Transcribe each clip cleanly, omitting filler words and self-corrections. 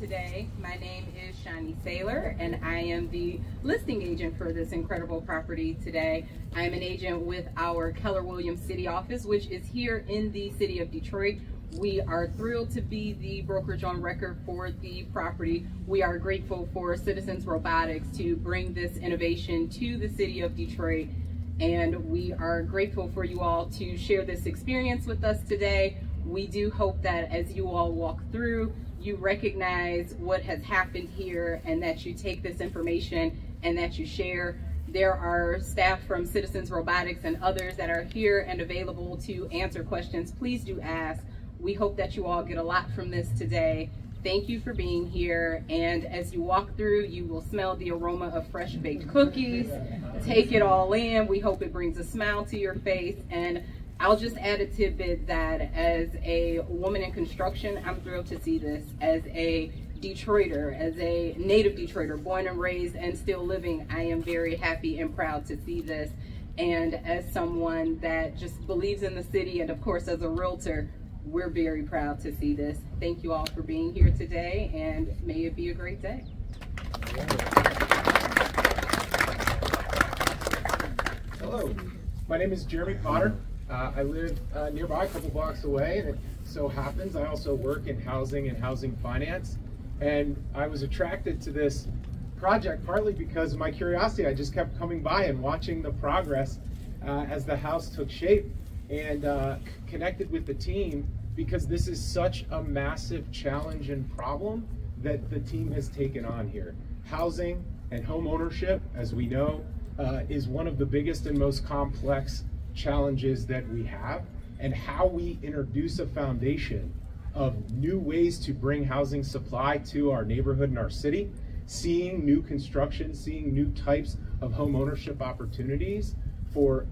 today. My name is Shani Saylor, and I am the listing agent for this incredible property today. I am an agent with our Keller Williams City office, which is here in the city of Detroit. We are thrilled to be the brokerage on record for the property. We are grateful for Citizen Robotics to bring this innovation to the city of Detroit, and we are grateful for you all to share this experience with us today. We do hope that as you all walk through, you recognize what has happened here and that you take this information and that you share. There are staff from Citizen Robotics and others that are here and available to answer questions. Please do ask. We hope that you all get a lot from this today. Thank you for being here. And as you walk through, you will smell the aroma of fresh baked cookies. Take it all in. We hope it brings a smile to your face. And I'll just add a tidbit that as a woman in construction, I'm thrilled to see this. As a Detroiter, as a native Detroiter, born and raised and still living, I am very happy and proud to see this. And as someone that just believes in the city, and of course as a realtor, we're very proud to see this. Thank you all for being here today, and may it be a great day. Hello, my name is Jeremy Potter. I live nearby, a couple blocks away, and it so happens I also work in housing and housing finance. And I was attracted to this project partly because of my curiosity. I just kept coming by and watching the progress as the house took shape, and connected with the team because this is such a massive challenge and problem that the team has taken on here. Housing and home ownership, as we know, is one of the biggest and most complex challenges that we have, and how we introduce a foundation of new ways to bring housing supply to our neighborhood and our city, seeing new construction, seeing new types of home ownership opportunities for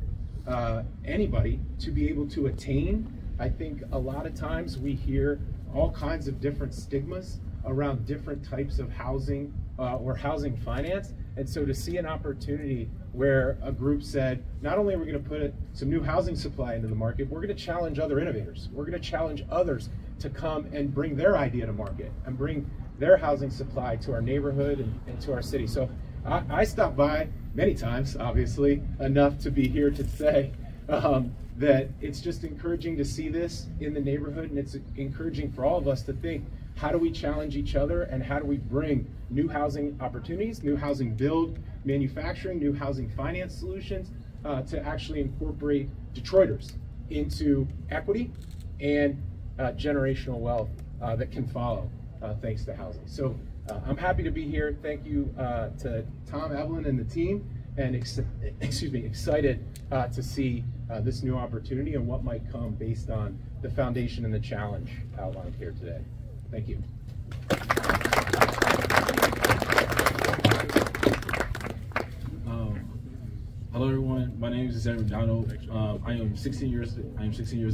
anybody to be able to attain. I think a lot of times we hear all kinds of different stigmas around different types of housing or housing finance. And so to see an opportunity where a group said, not only are we going to put some new housing supply into the market, we're going to challenge other innovators. We're going to challenge others to come and bring their idea to market and bring their housing supply to our neighborhood and to our city. So I stopped by many times, obviously, enough to be here to say that it's just encouraging to see this in the neighborhood, and it's encouraging for all of us to think, how do we challenge each other, and how do we bring new housing opportunities, new housing build, manufacturing, new housing finance solutions to actually incorporate Detroiters into equity and generational wealth that can follow thanks to housing. So I'm happy to be here. Thank you to Tom, Evelyn, and the team, and excited to see this new opportunity and what might come based on the foundation and the challenge outlined here today. Thank you. Hello everyone. My name is Xavier. I am 16 years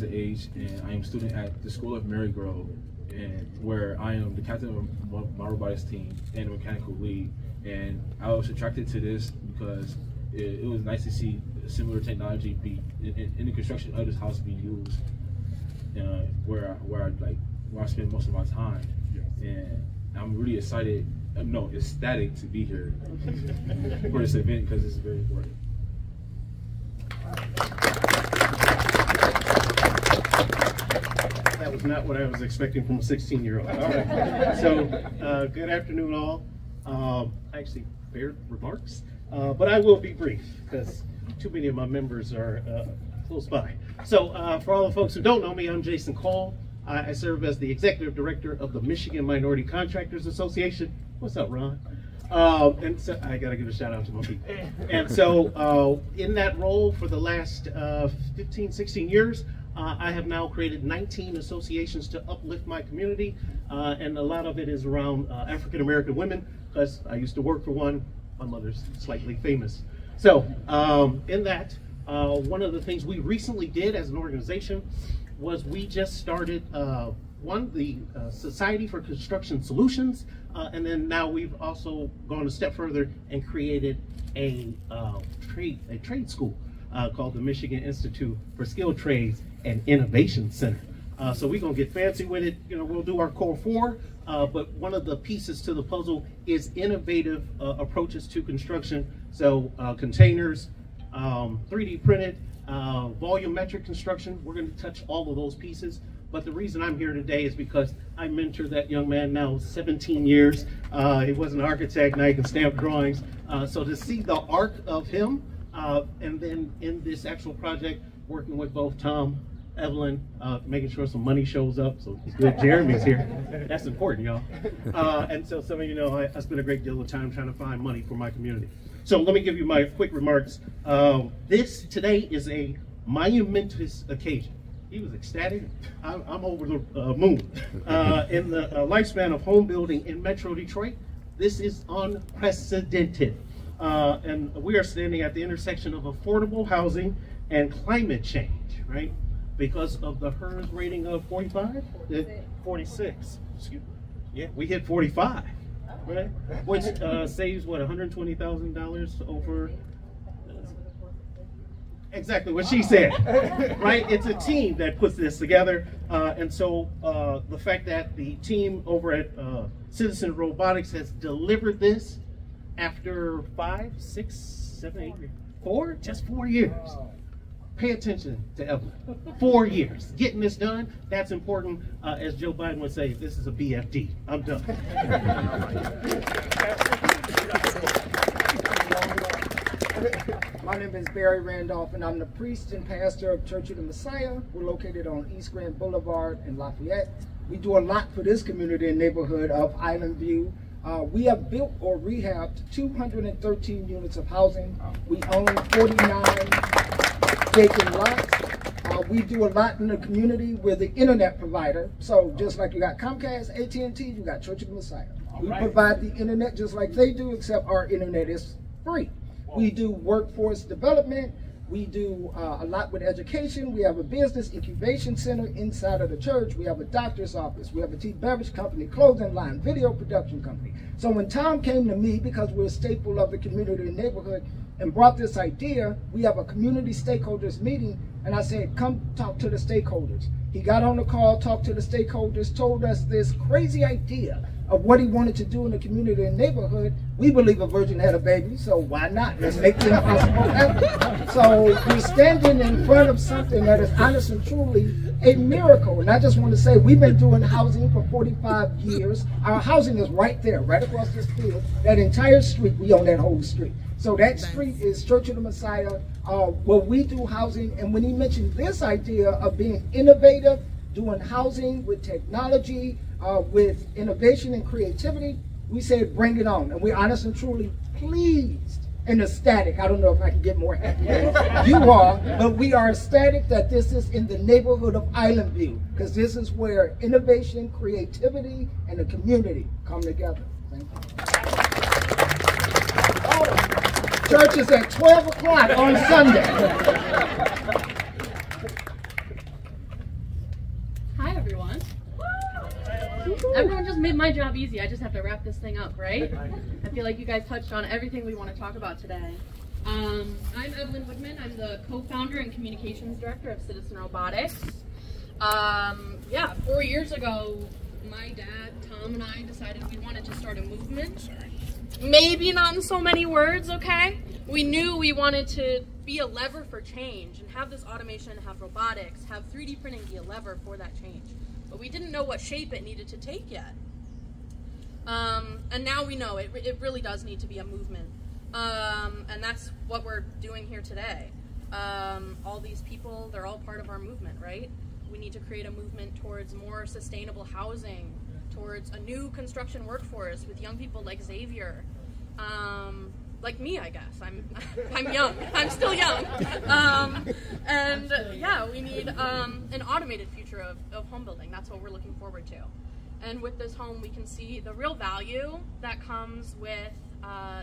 of age, and I am a student at the School of Marygrove, and where I am the captain of my robotics team and the mechanical lead. And I was attracted to this because it was nice to see similar technology be in the construction of this house be used, where I spend most of my time. Yes. And I'm really excited, no, ecstatic to be here for this event because it's very important. That was not what I was expecting from a 16-year-old. All right. So, good afternoon all. Actually, fair remarks, but I will be brief because too many of my members are close by. So, for all the folks who don't know me, I'm Jason Cole. I serve as the executive director of the Michigan Minority Contractors Association. What's up, Ron? And so I gotta give a shout out to my people. And so in that role for the last 15, 16 years, I have now created 19 associations to uplift my community. And a lot of it is around African-American women, because I used to work for one. My mother's slightly famous. So in that, one of the things we recently did as an organization was we just started the Society for Construction Solutions, and then now we've also gone a step further and created a trade school called the Michigan Institute for Skilled Trades and Innovation Center. So we're gonna get fancy with it. You know, we'll do our core four, but one of the pieces to the puzzle is innovative approaches to construction. So containers, 3D printed, volumetric construction. We're gonna touch all of those pieces. But the reason I'm here today is because I mentor that young man now 17 years. He was an architect, now he can stamp drawings. So to see the arc of him, and then in this actual project, working with both Tom, Evelyn, making sure some money shows up. So it's good Jeremy's here. That's important, y'all. And so some of you know, I spent a great deal of time trying to find money for my community. So let me give you my quick remarks. This today is a monumentous occasion. He was ecstatic. I'm over the moon. In the lifespan of home building in Metro Detroit, this is unprecedented. And we are standing at the intersection of affordable housing and climate change, right? Because of the HERS rating of 45? 46. Excuse me. Yeah, we hit 45, right? Which saves, what, $120,000 over? Exactly what she said, right? It's a team that puts this together. And so the fact that the team over at Citizen Robotics has delivered this after 4 years. Pay attention to Evelyn, 4 years. Getting this done, that's important. As Joe Biden would say, this is a BFD. I'm done. My name is Barry Randolph, and I'm the priest and pastor of Church of the Messiah. We're located on East Grand Boulevard in Lafayette. We do a lot for this community and neighborhood of Island View. We have built or rehabbed 213 units of housing. We own 49 vacant lots. We do a lot in the community. We're the internet provider. So just like you got Comcast, AT&T, you got Church of the Messiah. We provide the internet just like they do, except our internet is free. We do workforce development. We do a lot with education. We have a business incubation center inside of the church. We have a doctor's office. We have a tea beverage company, clothing line, video production company. So when Tom came to me, because we're a staple of the community and neighborhood, and brought this idea, we have a community stakeholders meeting, and I said, come talk to the stakeholders. He got on the call, talked to the stakeholders, told us this crazy idea of what he wanted to do in the community and neighborhood. We believe a virgin had a baby, so why not? Let's make the impossible happen. So we're standing in front of something that is honest and truly a miracle. And I just want to say, we've been doing housing for 45 years. Our housing is right there, right across this field. That entire street, we own that whole street. So that street is Church of the Messiah, where we do housing. And when he mentioned this idea of being innovative, doing housing with technology, with innovation and creativity, we said, bring it on. And we're honest and truly pleased and ecstatic. I don't know if I can get more happy than you are, but we are ecstatic that this is in the neighborhood of Island View, because this is where innovation, creativity, and the community come together. Thank you. Church is at 12 o'clock on Sunday. Hi, everyone. Everyone just made my job easy. I just have to wrap this thing up, right? I feel like you guys touched on everything we want to talk about today. I'm Evelyn Woodman. I'm the co-founder and communications director of Citizen Robotics. Yeah, 4 years ago, my dad, Tom, and I decided we wanted to start a movement. Sorry. Maybe not in so many words, okay? We knew we wanted to be a lever for change and have this automation, have robotics, have 3D printing be a lever for that change. But we didn't know what shape it needed to take yet. And now we know it really does need to be a movement. And that's what we're doing here today. All these people, they're all part of our movement, right? We need to create a movement towards more sustainable housing, towards a new construction workforce with young people like Xavier, like me, I guess. I'm young. I'm still young. And yeah, we need an automated future of home building. That's what we're looking forward to. And with this home, we can see the real value that comes with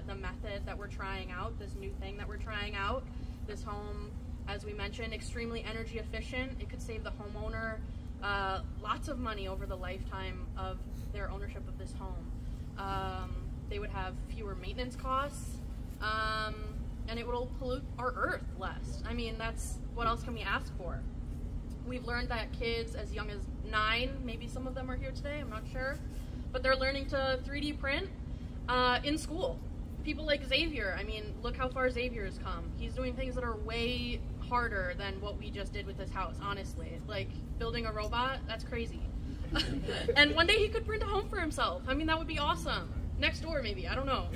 the method that we're trying out, this new thing that we're trying out. This home, as we mentioned, extremely energy efficient. It could save the homeowner lots of money over the lifetime of their ownership of this home. They would have fewer maintenance costs, and it will pollute our earth less. I mean, that's what else can we ask for? We've learned that kids as young as 9, maybe some of them are here today, I'm not sure, but they're learning to 3D print in school. People like Xavier, I mean, look how far Xavier has come. He's doing things that are way harder than what we just did with this house, honestly. Like, building a robot, that's crazy. And one day he could print a home for himself. I mean, that would be awesome. Next door, maybe, I don't know.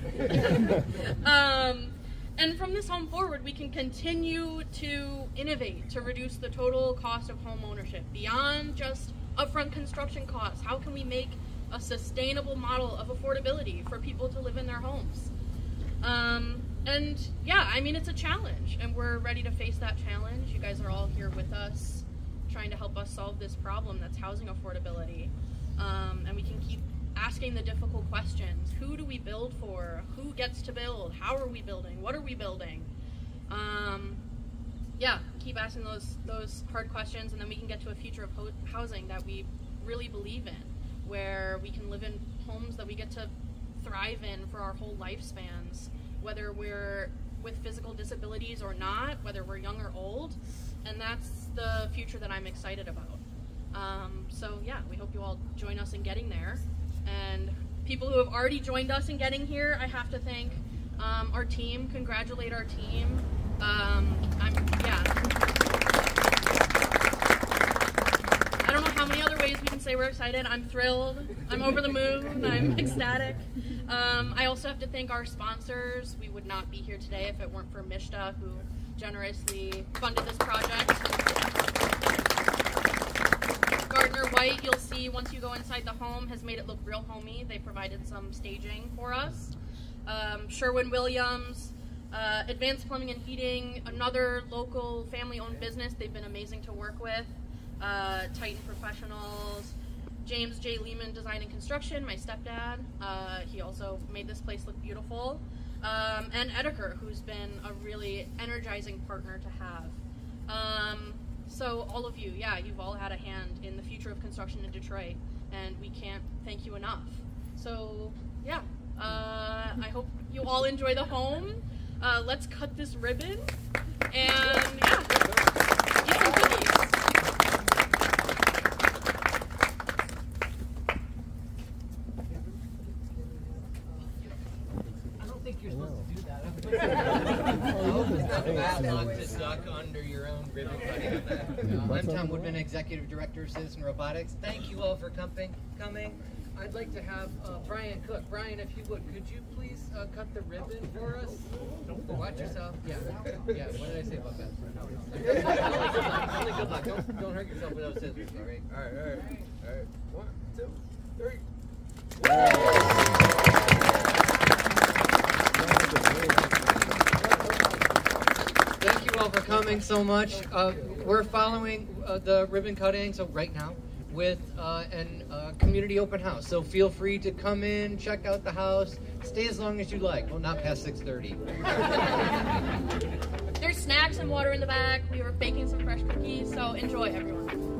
And from this home forward, we can continue to innovate to reduce the total cost of home ownership beyond just upfront construction costs. How can we make a sustainable model of affordability for people to live in their homes? And yeah, I mean, it's a challenge, and we're ready to face that challenge. You guys are all here with us, trying to help us solve this problem that's housing affordability. And we can keep asking the difficult questions. Who do we build for? Who gets to build? How are we building? What are we building? Yeah, keep asking those hard questions, and then we can get to a future of housing that we really believe in, where we can live in homes that we get to thrive in for our whole lifespans, whether we're with physical disabilities or not, whether we're young or old, and that's the future that I'm excited about. So yeah, we hope you all join us in getting there. And people who have already joined us in getting here, I have to thank our team, congratulate our team. I don't know how many other ways we can say we're excited. I'm thrilled, I'm over the moon, I'm ecstatic. I also have to thank our sponsors. We would not be here today if it weren't for Mishta, who generously funded this project. Gardner White, you'll see once you go inside the home, has made it look real homey. They provided some staging for us. Sherwin-Williams, Advanced Plumbing and Heating, another local family-owned business. They've been amazing to work with. Titan Professionals, James J. Lehmann Design and Construction, my stepdad. He also made this place look beautiful. And Etiker, who's been a really energizing partner to have. So all of you, yeah, you've all had a hand in the future of construction in Detroit, and we can't thank you enough. So yeah, I hope you all enjoy the home. Let's cut this ribbon, and yeah, eat some cookies. I don't think you're supposed to do that. I'm Tom Woodman, Executive Director of Citizen Robotics. Thank you all for coming. I'd like to have Brian Cook. Brian, if you would, could you please cut the ribbon for us? Watch yourself. Yeah. Yeah. What did I say about that? Only good luck. Don't hurt yourself with those scissors. All right. All right. All right. All right. 1, 2, 3. Thank you all for coming so much. We're following the ribbon cutting, so right now, with a community open house. So feel free to come in, check out the house, stay as long as you like. Well, not past 6:30. There's snacks and water in the back. We were baking some fresh cookies, so enjoy, everyone.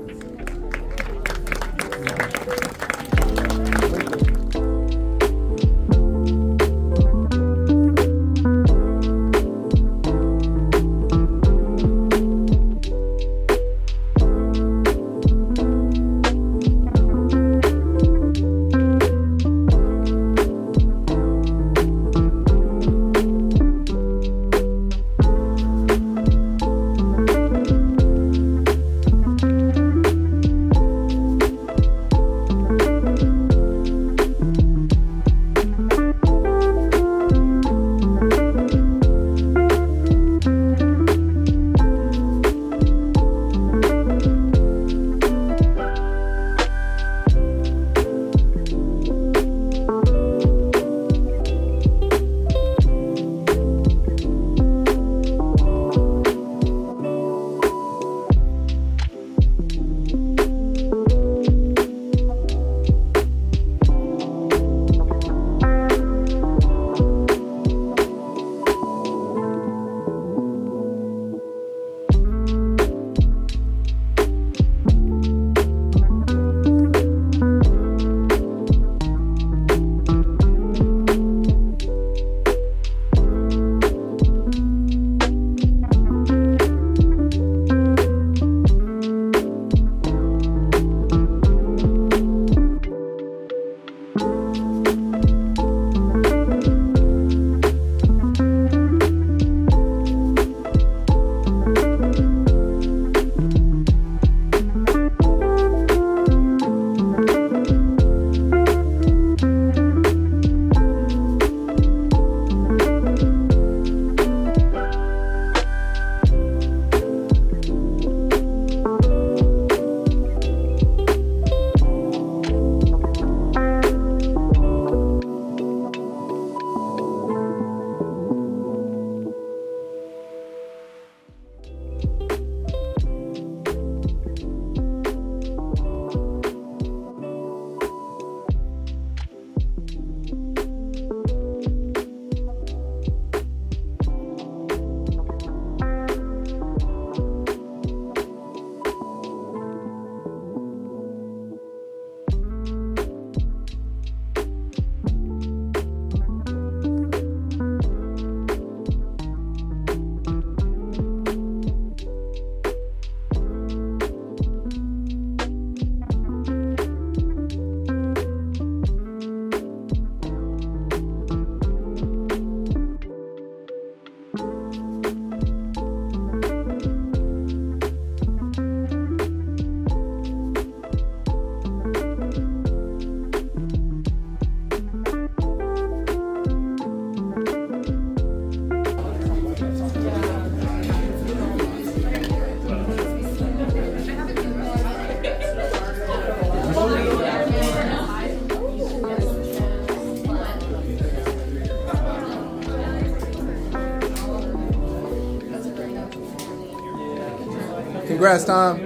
Congrats, Tom.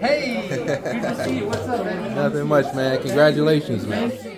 Hey. Good to see you. What's up, man? Nothing much, man. Congratulations, man.